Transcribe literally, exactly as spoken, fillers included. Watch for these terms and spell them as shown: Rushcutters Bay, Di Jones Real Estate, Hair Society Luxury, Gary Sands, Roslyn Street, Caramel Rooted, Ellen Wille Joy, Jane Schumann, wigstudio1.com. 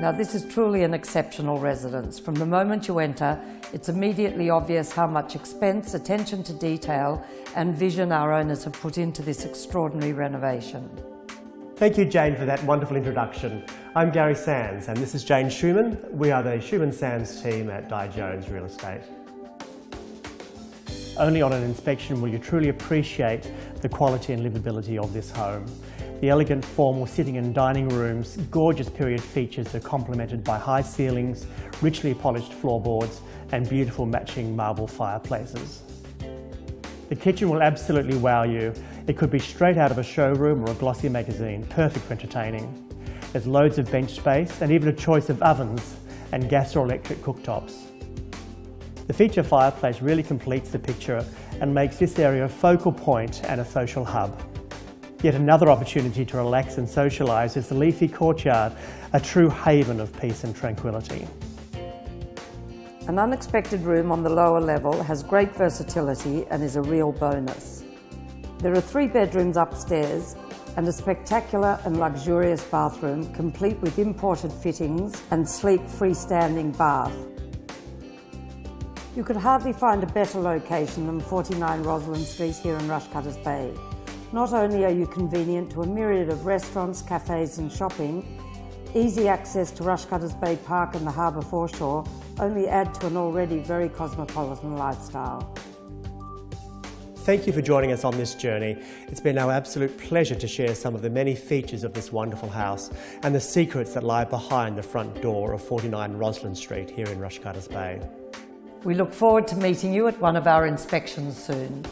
Now, this is truly an exceptional residence. From the moment you enter, it's immediately obvious how much expense, attention to detail, and vision our owners have put into this extraordinary renovation. Thank you, Jane, for that wonderful introduction. I'm Gary Sands, and this is Jane Schumann. We are the Schumann Sands team at Di Jones Real Estate. Only on an inspection will you truly appreciate the quality and livability of this home. The elegant formal sitting and dining rooms, gorgeous period features are complemented by high ceilings, richly polished floorboards, and beautiful matching marble fireplaces. The kitchen will absolutely wow you. It could be straight out of a showroom or a glossy magazine, perfect for entertaining. There's loads of bench space and even a choice of ovens and gas or electric cooktops. The feature fireplace really completes the picture and makes this area a focal point and a social hub. Yet another opportunity to relax and socialise is the leafy courtyard, a true haven of peace and tranquility. An unexpected room on the lower level has great versatility and is a real bonus. There are three bedrooms upstairs and a spectacular and luxurious bathroom, complete with imported fittings and sleek freestanding bath. You could hardly find a better location than forty-nine Roslyn Street here in Rushcutters Bay. Not only are you convenient to a myriad of restaurants, cafes and shopping, easy access to Rushcutters Bay Park and the harbour foreshore only add to an already very cosmopolitan lifestyle. Thank you for joining us on this journey. It's been our absolute pleasure to share some of the many features of this wonderful house and the secrets that lie behind the front door of forty-nine Roslyn Street here in Rushcutters Bay. We look forward to meeting you at one of our inspections soon.